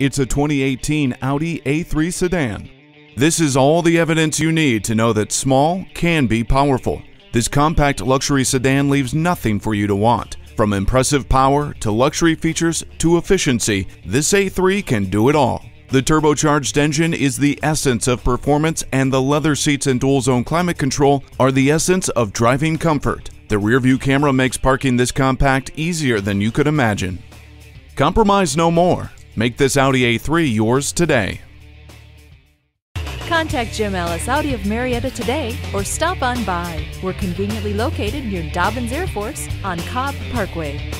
It's a 2018 Audi A3 sedan. This is all the evidence you need to know that small can be powerful. This compact luxury sedan leaves nothing for you to want. From impressive power to luxury features to efficiency, this A3 can do it all. The turbocharged engine is the essence of performance, and the leather seats and dual-zone climate control are the essence of driving comfort. The rear-view camera makes parking this compact easier than you could imagine. Compromise no more. Make this Audi A3 yours today. Contact Jim Ellis Audi of Marietta today or stop on by. We're conveniently located near Dobbins Air Force on Cobb Parkway.